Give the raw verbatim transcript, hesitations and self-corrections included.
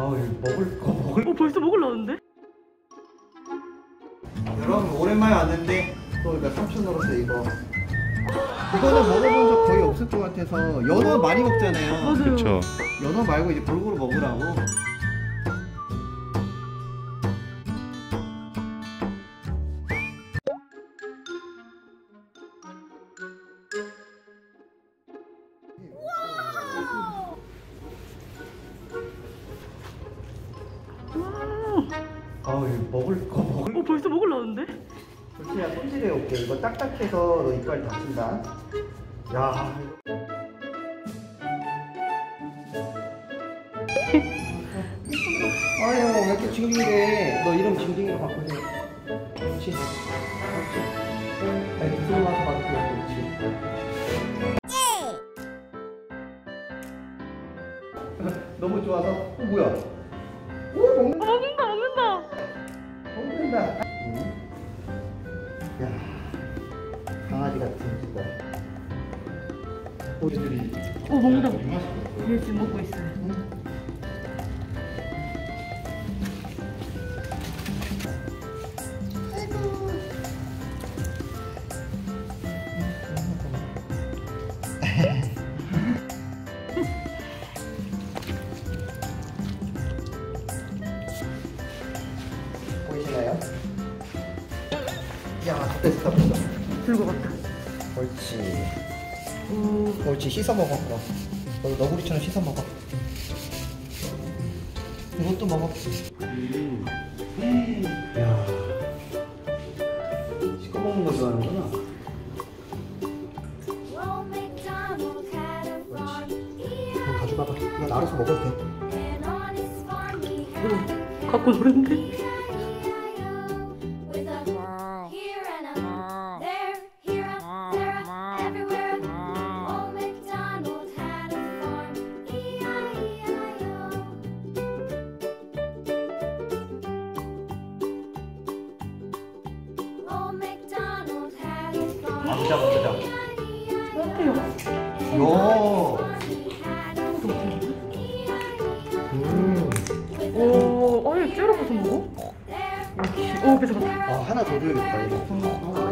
아, 이거 먹을 거 먹을 거. 어, 벌써 먹으려는데? 여러분 오랜만에 왔는데 또 나 삼촌으로서 이거 이거는 먹어본 적 거의 없을 것 같아서 연어 많이 먹잖아요. 맞아요. 그쵸. 연어 말고 이제 골고루 먹으라고. 아, 이거 먹을 거 먹을 거. 어, 벌써 먹으려는데? 솔직히 손질해 올게. 이거 딱딱해서 너 이빨 다친다. 야. 아유, 왜 이렇게 징징이래? 너 이름 징징이로 바꾸자. 그렇지. 그렇지. 아니, 무슨 맛 바꾸면 그렇지. 너무 좋아서. 어, 뭐야? 오, 먹는다. 어, 먹는다, 먹는다. 먹는다. 야, 강아지 같은 진짜. 고기들이. 어, 먹는다. 얘 지금 먹고 있어. 응? 보이시나요? 야, 됐다, 됐다. 들고 갔다. 옳지. 음. 옳지, 씻어 먹어. 너 너구리처럼 씻어 먹어. 이것도 먹어. 음. 야. 씻고 먹는 거 좋아하는구나. 옳지. 이거 가져가봐. 이거 알아서 먹어도 돼. 음. 갖고 노는데? 남자 먼저 잡고. 요. 음. 오, 어이 쭈르고서 먹어? 오, 뺏어갔다. 아, 하나 더 줘야겠다 이거.